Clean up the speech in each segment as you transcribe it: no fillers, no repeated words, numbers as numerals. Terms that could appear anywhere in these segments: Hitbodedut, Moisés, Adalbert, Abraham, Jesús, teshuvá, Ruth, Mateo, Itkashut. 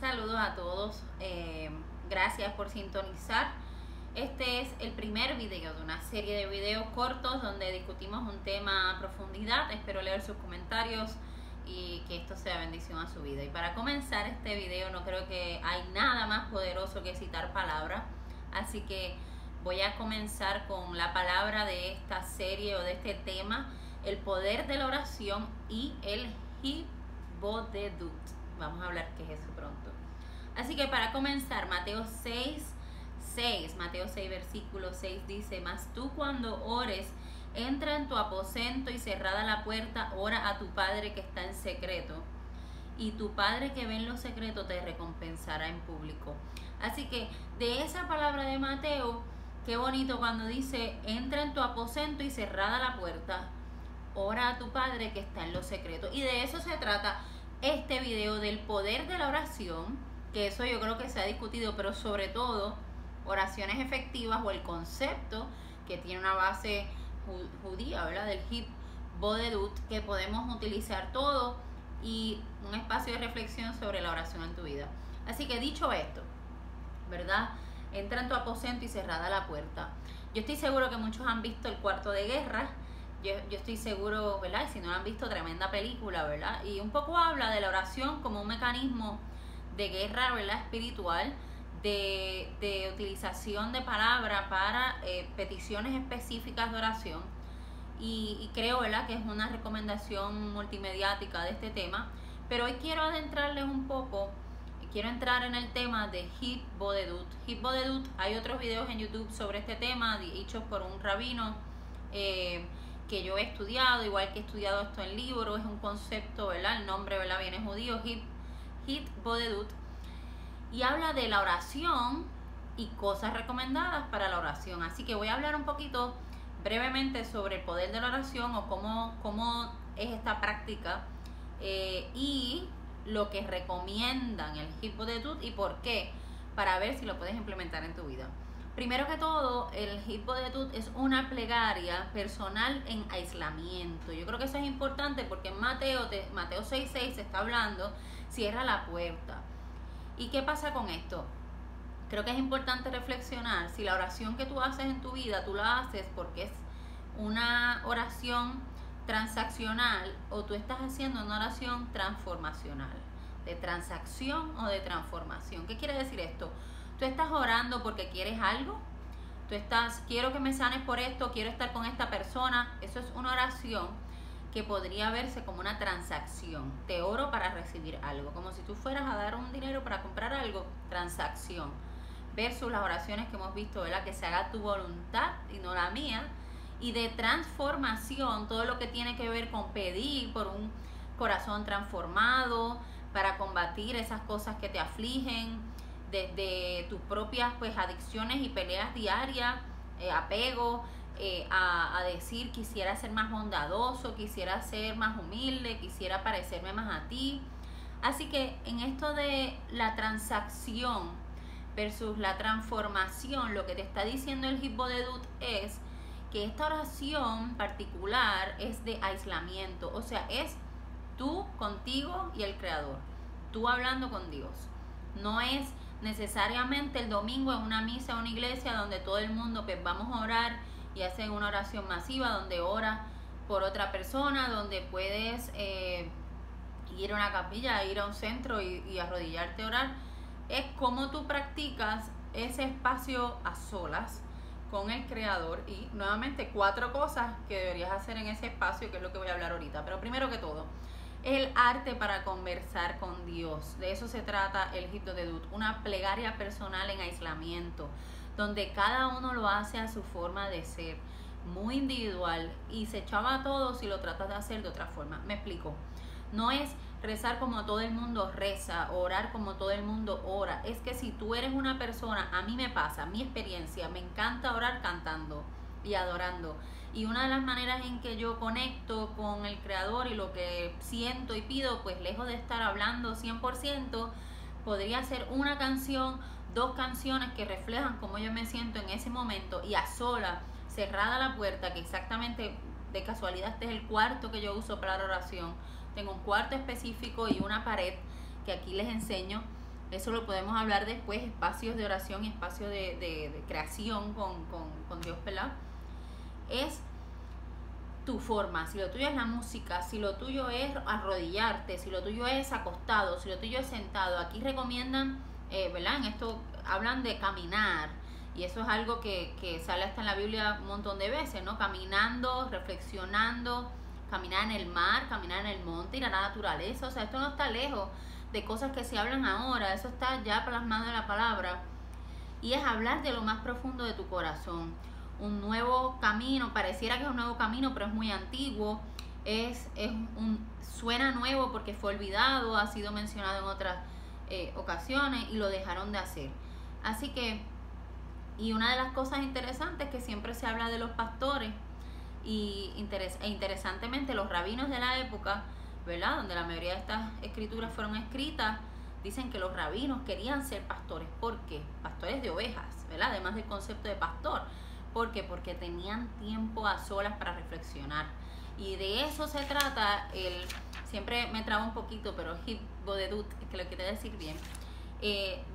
Saludos a todos, gracias por sintonizar. Este es el primer video de una serie de videos cortos donde discutimos un tema a profundidad. Espero leer sus comentarios y que esto sea bendición a su vida. Y para comenzar este video, no creo que hay nada más poderoso que citar palabras, así que voy a comenzar con la palabra de esta serie o de este tema, el poder de la oración y el Hitbodedut. Vamos a hablar qué es eso pronto. Así que para comenzar, Mateo 6, versículo 6 dice: Mas tú cuando ores, entra en tu aposento y cerrada la puerta, ora a tu Padre que está en secreto, y tu Padre que ve en lo secreto te recompensará en público. Así que de esa palabra de Mateo, qué bonito cuando dice: entra en tu aposento y cerrada la puerta, ora a tu Padre que está en lo secreto. Y de eso se trata este video, del poder de la oración, que eso yo creo que se ha discutido, pero sobre todo oraciones efectivas, o el concepto que tiene una base judía, ¿verdad?, del Hitbodedut, que podemos utilizar todo, y un espacio de reflexión sobre la oración en tu vida. Así que dicho esto, ¿verdad?, entra en tu aposento y cerrada la puerta. Yo estoy seguro que muchos han visto El Cuarto de Guerra. Yo estoy seguro, ¿verdad? Si no lo han visto, tremenda película, ¿verdad? Y un poco habla de la oración como un mecanismo de guerra, ¿verdad?, espiritual, de utilización de palabras para peticiones específicas de oración. Y creo, ¿verdad?, que es una recomendación multimediática de este tema. Pero hoy quiero adentrarles un poco, quiero entrar en el tema de Hitbodedut. Hitbodedut, hay otros videos en YouTube sobre este tema, hechos por un rabino, que yo he estudiado, igual que he estudiado esto en libros. Es un concepto, ¿verdad? El nombre, ¿verdad?, viene judío, Hitbodedut, y habla de la oración y cosas recomendadas para la oración. Así que voy a hablar un poquito brevemente sobre el poder de la oración, o cómo es esta práctica, y lo que recomiendan el Hitbodedut y por qué, para ver si lo puedes implementar en tu vida. Primero que todo, el Hitbodedut es una plegaria personal en aislamiento. Yo creo que eso es importante, porque en Mateo 6:6 se está hablando: cierra la puerta. ¿Y qué pasa con esto? Creo que es importante reflexionar si la oración que tú haces en tu vida, tú la haces porque es una oración transaccional, o tú estás haciendo una oración transformacional, de transacción o de transformación. ¿Qué quiere decir esto? Tú estás orando porque quieres algo, tú estás, quiero que me sanes por esto, quiero estar con esta persona. Eso es una oración que podría verse como una transacción. Te oro para recibir algo, como si tú fueras a dar un dinero para comprar algo, transacción, versus las oraciones que hemos visto, ¿verdad?, que se haga tu voluntad y no la mía, y de transformación, todo lo que tiene que ver con pedir por un corazón transformado, para combatir esas cosas que te afligen, desde tus propias, pues, adicciones y peleas diarias, apego, a decir: quisiera ser más bondadoso, quisiera ser más humilde, quisiera parecerme más a ti. Así que en esto de la transacción versus la transformación, lo que te está diciendo el Hitbodedut es que esta oración particular es de aislamiento, o sea, es tú contigo y el Creador, tú hablando con Dios. No es necesariamente el domingo en una misa o una iglesia donde todo el mundo, pues, vamos a orar, y hacen una oración masiva donde oras por otra persona, donde puedes ir a una capilla, ir a un centro y arrodillarte a orar. Es como tú practicas ese espacio a solas con el Creador. Y nuevamente, cuatro cosas que deberías hacer en ese espacio, que es lo que voy a hablar ahorita. Pero primero que todo, el arte para conversar con Dios. De eso se trata el Hitbodedut, una plegaria personal en aislamiento, donde cada uno lo hace a su forma de ser, muy individual, y se echaba a todos si lo tratas de hacer de otra forma. Me explico. No es rezar como todo el mundo reza, orar como todo el mundo ora. Es que si tú eres una persona, a mí me pasa, mi experiencia, me encanta orar cantando y adorando. Y una de las maneras en que yo conecto con el Creador y lo que siento y pido, pues lejos de estar hablando 100%, podría ser una canción, dos canciones que reflejan cómo yo me siento en ese momento, y a sola, cerrada la puerta, que exactamente, de casualidad, este es el cuarto que yo uso para la oración. Tengo un cuarto específico y una pared que aquí les enseño, Eso lo podemos hablar después, espacios de oración y espacios de creación con Dios, ¿verdad? Es tu forma. Si lo tuyo es la música, si lo tuyo es arrodillarte, si lo tuyo es acostado, si lo tuyo es sentado. Aquí recomiendan, ¿verdad? En esto hablan de caminar, y eso es algo que sale hasta en la Biblia un montón de veces, ¿no? Caminando, reflexionando, caminar en el mar, caminar en el monte, ir a la naturaleza. O sea, esto no está lejos de cosas que se hablan ahora, eso está ya plasmado en la palabra, y es hablar de lo más profundo de tu corazón. Un nuevo camino, pareciera que es un nuevo camino, pero es muy antiguo, suena nuevo porque fue olvidado, ha sido mencionado en otras ocasiones y lo dejaron de hacer. Así que, y una de las cosas interesantes es que siempre se habla de los pastores, e interesantemente los rabinos de la época, ¿verdad?, donde la mayoría de estas escrituras fueron escritas, dicen que los rabinos querían ser pastores. ¿Por qué? Pastores de ovejas, ¿verdad?, además del concepto de pastor. ¿Por qué? Porque tenían tiempo a solas para reflexionar. Y de eso se trata el... Siempre me traba un poquito, pero Hitbodedut, que lo quiero decir bien.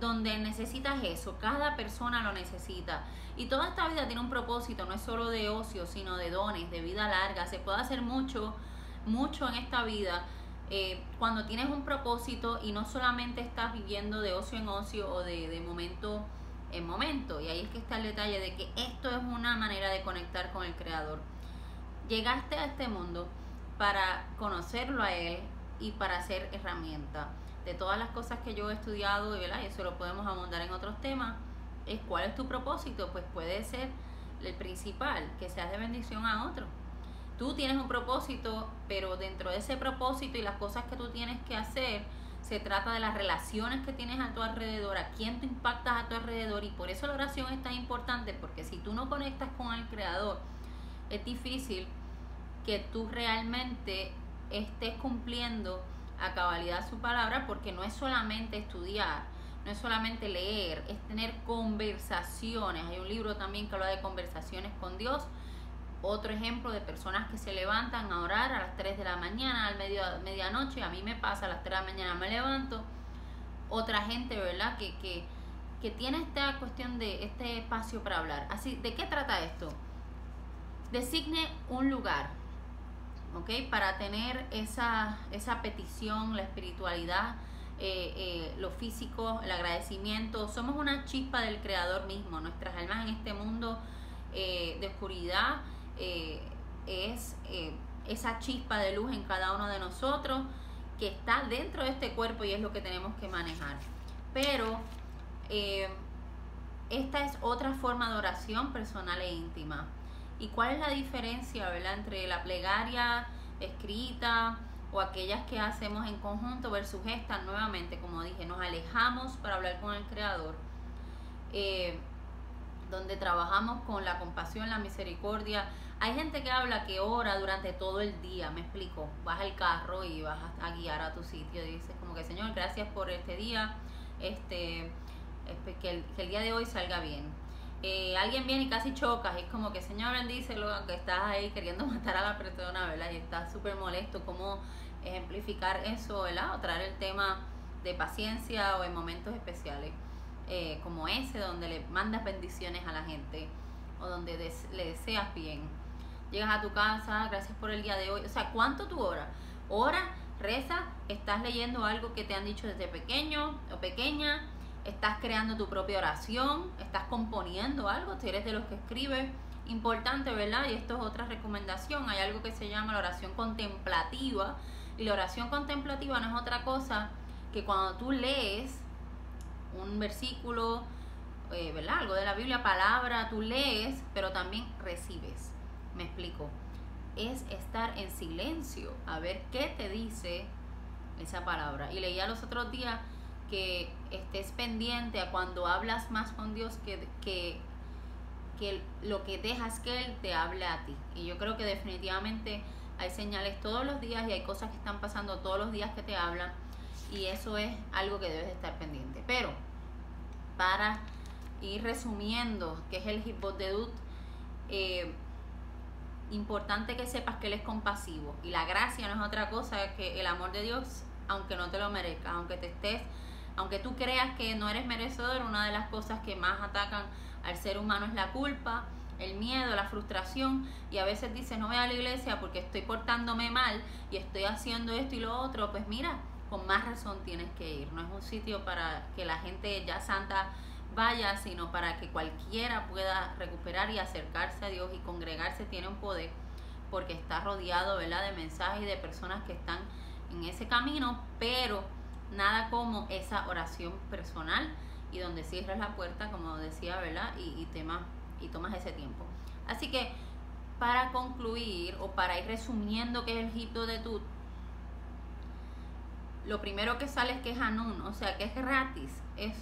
Donde necesitas eso, cada persona lo necesita. Y toda esta vida tiene un propósito, no es solo de ocio, sino de dones, de vida larga. Se puede hacer mucho, mucho en esta vida cuando tienes un propósito y no solamente estás viviendo de ocio en ocio o de momento... en momento. Y ahí es que está el detalle de que esto es una manera de conectar con el Creador. Llegaste a este mundo para conocerlo a Él y para ser herramienta. De todas las cosas que yo he estudiado, ¿verdad?, y eso lo podemos abundar en otros temas, es cuál es tu propósito. Pues puede ser el principal, que seas de bendición a otro. Tú tienes un propósito, pero dentro de ese propósito y las cosas que tú tienes que hacer, se trata de las relaciones que tienes a tu alrededor, a quién tú impactas a tu alrededor. Y por eso la oración es tan importante, porque si tú no conectas con el Creador, es difícil que tú realmente estés cumpliendo a cabalidad su palabra, porque no es solamente estudiar, no es solamente leer, es tener conversaciones. Hay un libro también que habla de conversaciones con Dios. Otro ejemplo de personas que se levantan a orar a las 3 de la mañana, a medianoche. A mí me pasa, a las 3 de la mañana me levanto. Otra gente, ¿verdad?, que tiene esta cuestión de este espacio para hablar. Así, ¿de qué trata esto? Designe un lugar, ¿ok?, para tener esa petición, la espiritualidad, lo físico, el agradecimiento. Somos una chispa del Creador mismo. Nuestras almas en este mundo de oscuridad, es esa chispa de luz en cada uno de nosotros que está dentro de este cuerpo, y es lo que tenemos que manejar. Pero esta es otra forma de oración personal e íntima. ¿Y cuál es la diferencia, verdad?, entre la plegaria escrita o aquellas que hacemos en conjunto versus esta? Nuevamente, como dije, nos alejamos para hablar con el Creador, donde trabajamos con la compasión, la misericordia. Hay gente que habla que ora durante todo el día, me explico, vas al carro y vas a guiar a tu sitio, y dices como que: Señor, gracias por este día, que el día de hoy salga bien. Alguien viene y casi chocas, es como que: Señor, bendícelo, aunque estás ahí queriendo matar a la persona, ¿verdad?, y estás súper molesto. ¿Cómo ejemplificar eso, verdad?, o traer el tema de paciencia o en momentos especiales. Como ese, donde le mandas bendiciones a la gente o donde le deseas bien. Llegas a tu casa, gracias por el día de hoy. O sea, ¿cuánto tú oras? Oras, rezas, estás leyendo algo que te han dicho desde pequeño o pequeña, estás creando tu propia oración, estás componiendo algo, si eres de los que escribes. Importante, ¿verdad? Y esto es otra recomendación. Hay algo que se llama la oración contemplativa, y la oración contemplativa no es otra cosa que cuando tú lees un versículo, ¿verdad?, algo de la Biblia, palabra, tú lees, pero también recibes. Me explico. Es estar en silencio a ver qué te dice esa palabra. Y leía los otros días que estés pendiente a cuando hablas más con Dios que lo que dejas que Él te hable a ti. Y yo creo que definitivamente hay señales todos los días y hay cosas que están pasando todos los días que te hablan. Y eso es algo que debes de estar pendiente. Pero para ir resumiendo, que es el Hitbodedut, importante que sepas que Él es compasivo. Y la gracia no es otra cosa que el amor de Dios, aunque no te lo merezcas, aunque te estés Aunque tú creas que no eres merecedor, una de las cosas que más atacan al ser humano es la culpa, el miedo, la frustración, y a veces dices, no voy a la iglesia porque estoy portándome mal y estoy haciendo esto y lo otro. Pues mira, con más razón tienes que ir. No es un sitio para que la gente ya santa vaya, sino para que cualquiera pueda recuperar y acercarse a Dios, y congregarse tiene un poder porque está rodeado, ¿verdad?, de mensajes y de personas que están en ese camino, pero nada como esa oración personal, y donde cierras la puerta, como decía, ¿verdad?, y tomas ese tiempo. Así que para concluir, o para ir resumiendo qué es el Hitbodedut, lo primero que sale es que es Hanun, o sea que es gratis, es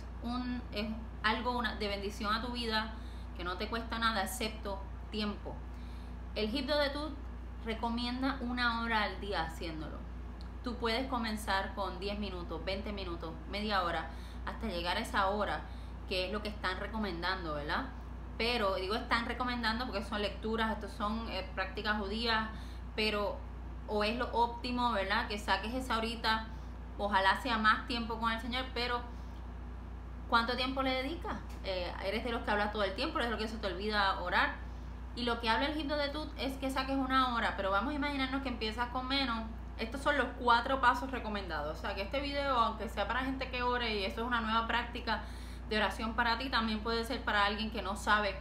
algo de bendición a tu vida, que no te cuesta nada excepto tiempo. El Hitbodedut recomienda una hora al día haciéndolo. Tú puedes comenzar con 10 minutos, 20 minutos, media hora, hasta llegar a esa hora, que es lo que están recomendando, ¿verdad? Pero digo están recomendando porque son lecturas, estos son prácticas judías, pero o es lo óptimo, ¿verdad?, que saques esa horita. Ojalá sea más tiempo con el Señor, pero ¿cuánto tiempo le dedicas? Eres de los que hablas todo el tiempo, eres de los que se te olvida orar. Y lo que habla el Hitbodedut es que saques una hora, pero vamos a imaginarnos que empiezas con menos. Estos son los 4 pasos recomendados. O sea, que este video, aunque sea para gente que ore y eso es una nueva práctica de oración para ti, también puede ser para alguien que no sabe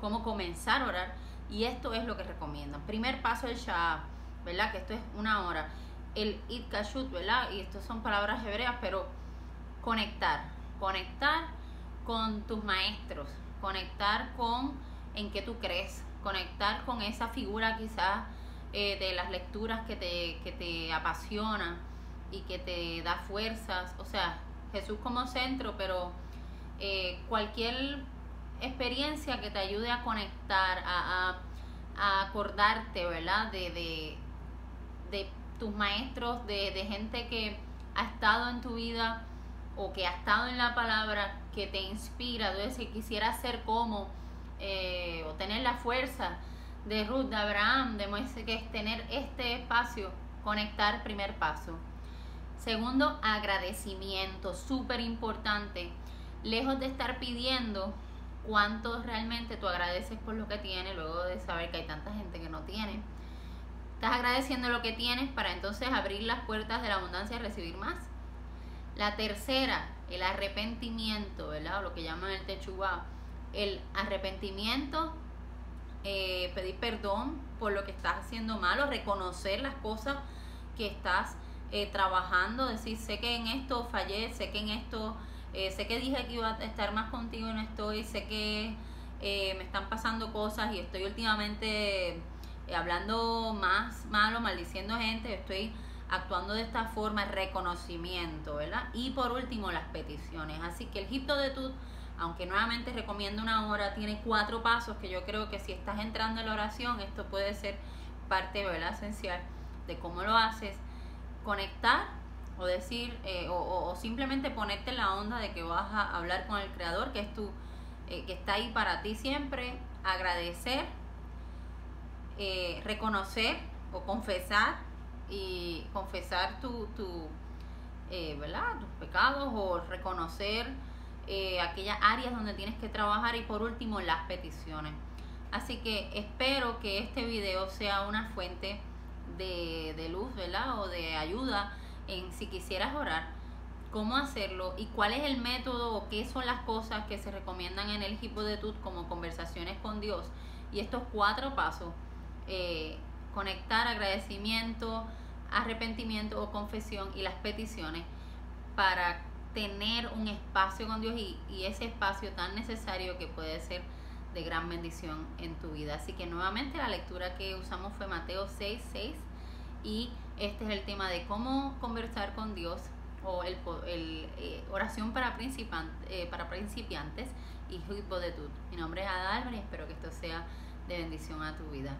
cómo comenzar a orar. Y esto es lo que recomiendan. Primer paso, el Shah, ¿verdad?, que esto es una hora. El Itkashut, ¿verdad?, y estas son palabras hebreas, pero conectar con tus maestros, conectar con en qué tú crees, conectar con esa figura quizás de las lecturas que te apasiona y que te da fuerzas. O sea, Jesús como centro, pero cualquier experiencia que te ayude a conectar, a acordarte, ¿verdad?, de tus maestros, de gente que ha estado en tu vida o que ha estado en la palabra, que te inspira. Entonces, si quisiera ser como o tener la fuerza de Ruth, de Abraham, de Moisés, que es tener este espacio, conectar, primer paso. Segundo, agradecimiento, súper importante. Lejos de estar pidiendo, cuánto realmente tú agradeces por lo que tienes, luego de saber que hay tanta gente que no tiene. Estás agradeciendo lo que tienes para entonces abrir las puertas de la abundancia y recibir más. La tercera, el arrepentimiento, ¿verdad?, o lo que llaman el teshuvá. El arrepentimiento, pedir perdón por lo que estás haciendo malo, reconocer las cosas que estás trabajando, decir, sé que en esto fallé, sé que en esto, sé que dije que iba a estar más contigo y no estoy, sé que me están pasando cosas y estoy últimamente hablando más malo, maldiciendo gente, estoy actuando de esta forma. Reconocimiento, ¿verdad? Y por último, las peticiones. Así que el Hitbodedut, aunque nuevamente recomiendo una hora, tiene 4 pasos que yo creo que si estás entrando en la oración, esto puede ser parte, ¿verdad?, esencial de cómo lo haces. Conectar, o decir, o simplemente ponerte en la onda de que vas a hablar con el Creador, que es tu, que está ahí para ti siempre. Agradecer, reconocer o confesar, y confesar ¿verdad?, tus pecados, o reconocer aquellas áreas donde tienes que trabajar, y por último, las peticiones. Así que espero que este video sea una fuente de luz, ¿verdad?, o de ayuda en si quisieras orar, cómo hacerlo y cuál es el método o qué son las cosas que se recomiendan en el Hitbodedut, como conversaciones con Dios, y estos 4 pasos: conectar, agradecimiento, arrepentimiento o confesión, y las peticiones, para tener un espacio con Dios, y ese espacio tan necesario que puede ser de gran bendición en tu vida. Así que nuevamente la lectura que usamos fue Mateo 6:6, y este es el tema de cómo conversar con Dios, o oración para principiantes, y Hitbodedut. Mi nombre es Adalbert y espero que esto sea de bendición a tu vida.